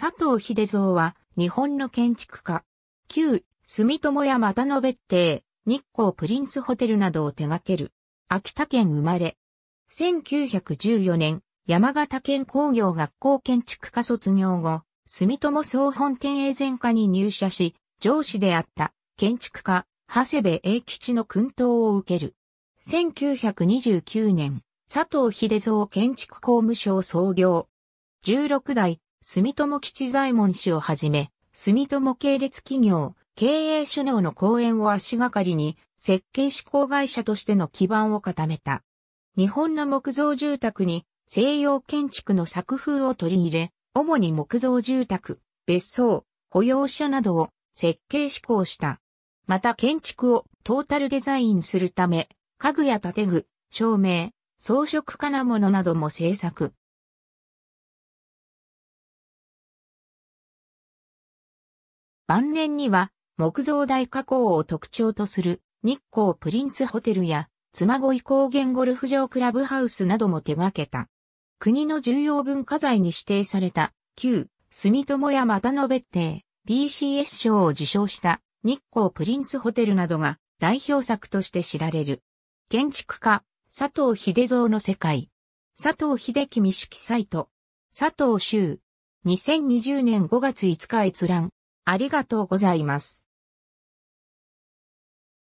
佐藤秀造は、日本の建築家。旧、住友や又野別邸、日光プリンスホテルなどを手掛ける。秋田県生まれ。1914年、山形県工業学校建築科卒業後、住友総本店営善課に入社し、上司であった建築家、長谷部栄吉の薫陶を受ける。1929年、佐藤秀造建築工務省創業。16代、住友吉左衛門氏をはじめ、住友系列企業、経営首脳の講演を足がかりに、設計施工会社としての基盤を固めた。日本の木造住宅に西洋建築の作風を取り入れ、主に木造住宅、別荘、保養所などを設計施工した。また建築をトータルデザインするため、家具や建具、照明、装飾金物なども制作。晩年には木造大加工を特徴とする日光プリンスホテルや嬬恋高原ゴルフ場クラブハウスなども手掛けた。国の重要文化財に指定された旧住友や又野別邸 PCS 賞を受賞した日光プリンスホテルなどが代表作として知られる。建築家佐藤秀造の世界。佐藤秀公式サイト。佐藤修。2020年5月5日閲覧。ありがとうございます。